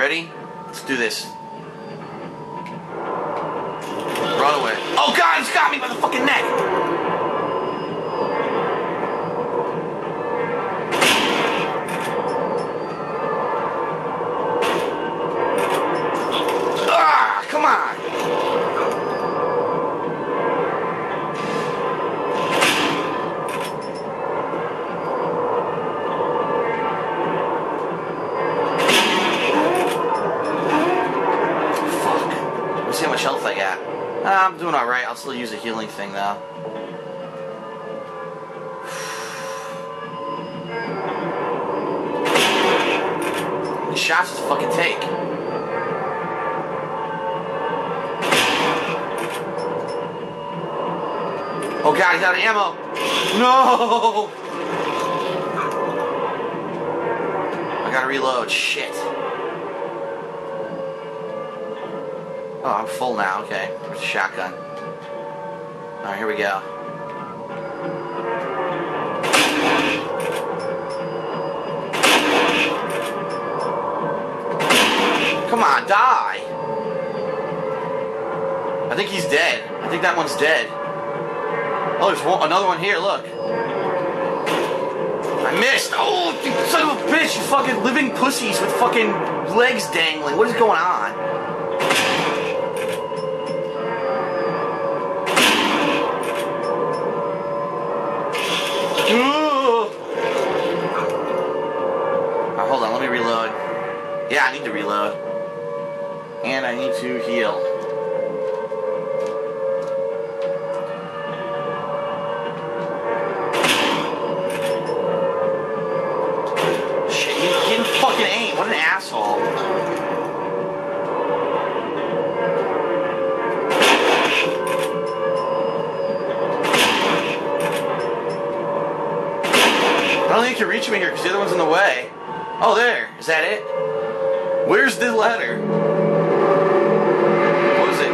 Ready? Let's do this. Run away. Oh God, he's got me by the fucking neck! Ah, come on! See how much health I got. I'm doing alright. I'll still use a healing thing though. How many shots does it fucking take? Oh God, he's out of ammo. No! I gotta reload. Shit. Oh, I'm full now, okay. There's a shotgun. Alright, here we go. Come on, die! I think he's dead. I think that one's dead. Oh, there's one, another one here, look. I missed! Oh, you son of a bitch! You fucking living pussies with fucking legs dangling. What is going on? Yeah, I need to reload. And I need to heal. Shit, you didn't fucking aim. What an asshole. I don't think you can reach me here because the other one's in the way. Oh, there. Is that it? Where's the letter? What was it?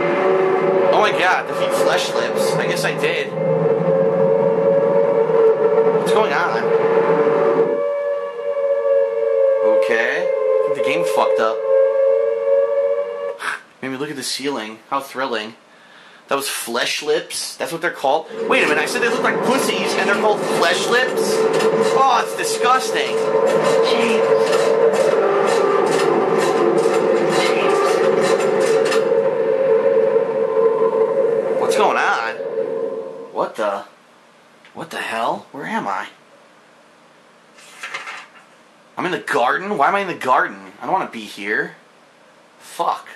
Oh my God, defeat flesh lips. I guess I did. What's going on? Okay. I think the game fucked up. Made me look at the ceiling. How thrilling. That was flesh lips? That's what they're called? Wait a minute, I said they look like pussies and they're called flesh lips? Oh, it's disgusting. Jeez. What's going on? What the hell? Where am I? I'm in the garden? Why am I in the garden? I don't want to be here. Fuck.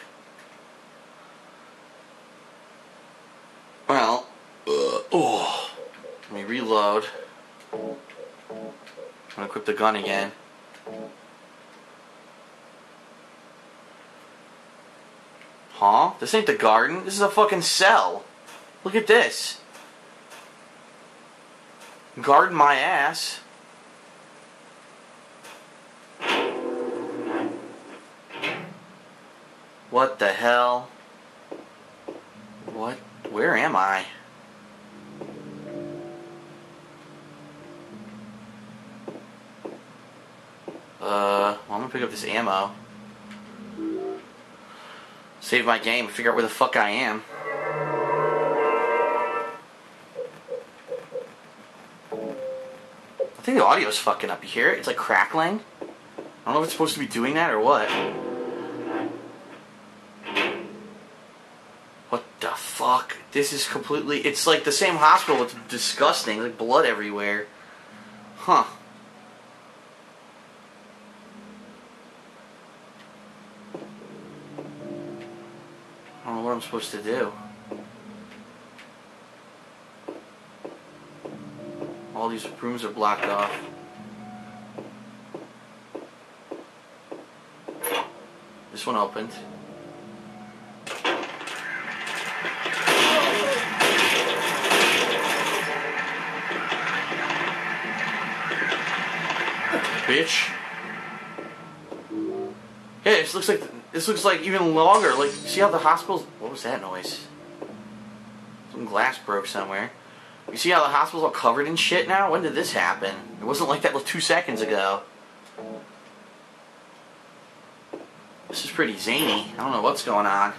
Well, oh. Let me reload. I'm gonna equip the gun again. Huh? This ain't the garden. This is a fucking cell. Look at this. Guard my ass. What the hell? What? Where am I? Well, I'm gonna pick up this ammo. Save my game and figure out where the fuck I am. I think the audio's fucking up. You hear it? It's like crackling. I don't know if it's supposed to be doing that or what. What the fuck? This is completely... It's like the same hospital. It's disgusting. There's like blood everywhere. Huh. I don't know what I'm supposed to do. All these rooms are blocked off. This one opened. Bitch. Yeah, this looks like even longer. Like, see how the hospital's... What was that noise? Some glass broke somewhere. You see how the hospital's all covered in shit now? When did this happen? It wasn't like that 2 seconds ago. This is pretty zany. I don't know what's going on.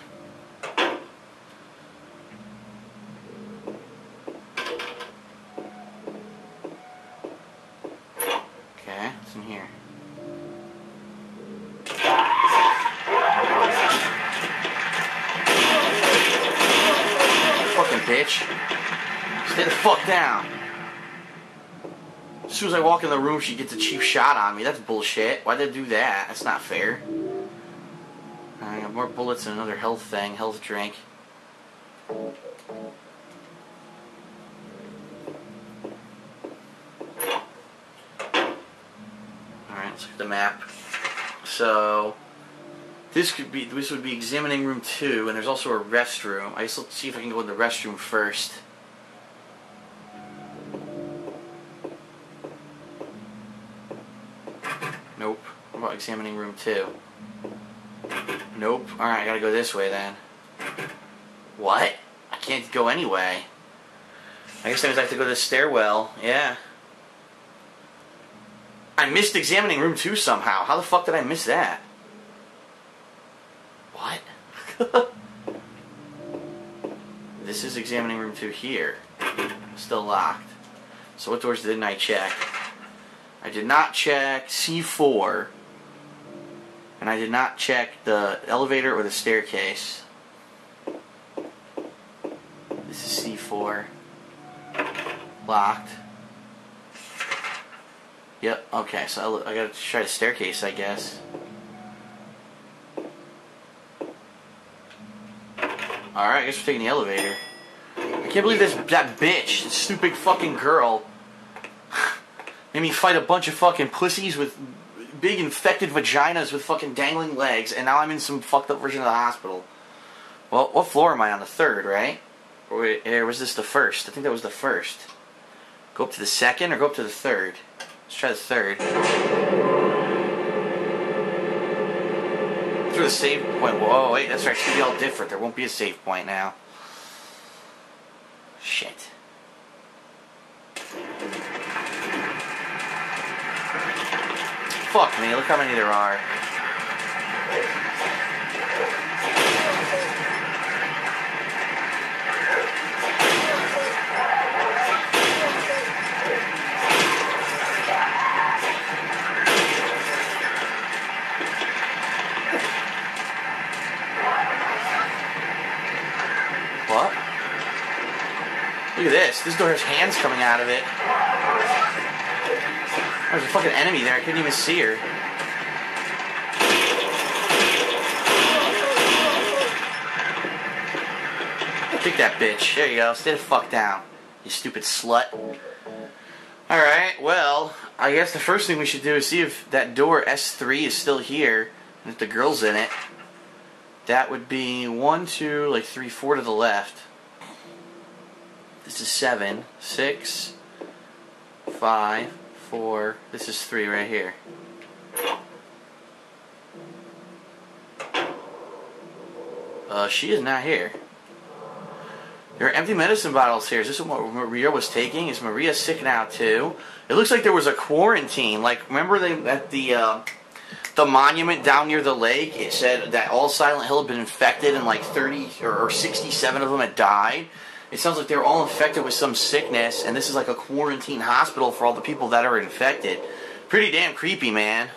Okay, what's in here? Fucking bitch. Stay the fuck down. As soon as I walk in the room, she gets a cheap shot on me. That's bullshit. Why'd they do that? That's not fair. I got more bullets and another health thing, health drink. Alright, let's look at the map. So, this would be examining room 2, and there's also a restroom. I just look to see if I can go in the restroom first. Nope. What about examining room 2? Nope. Alright, I gotta go this way then. What? I can't go anyway. I guess that means I have to go to the stairwell. Yeah. I missed examining room 2 somehow. How the fuck did I miss that? What? This is examining room 2 here. Still locked. So what doors didn't I check? I did not check C4. And I did not check the elevator or the staircase. This is C4. Locked. Yep, okay, so I gotta try the staircase, I guess. Alright, I guess we're taking the elevator. I can't believe that bitch, this stupid fucking girl, made me fight a bunch of fucking pussies with big infected vaginas with fucking dangling legs, and now I'm in some fucked up version of the hospital. Well, what floor am I on? The third, right? Or was this the first? I think that was the first. Go up to the second or go up to the third? Let's try the third. Through the save point. Whoa, wait, that's right. It should be all different. There won't be a save point now. Shit. Fuck me, look how many there are. What? Look at this. This door has hands coming out of it. There's a fucking enemy there, I couldn't even see her. Pick that bitch. There you go. Stay the fuck down, you stupid slut. Alright, well, I guess the first thing we should do is see if that door S3 is still here, and if the girl's in it. That would be 1, 2, like 3, 4 to the left. This is 7, 6, 5... 4. This is 3 right here. She is not here. There are empty medicine bottles here. Is this what Maria was taking? Is Maria sick now too? It looks like there was a quarantine. Like, remember at the monument down near the lake? It said that all Silent Hill had been infected and like 30 or 67 of them had died. It sounds like they're all infected with some sickness, and this is like a quarantine hospital for all the people that are infected. Pretty damn creepy, man.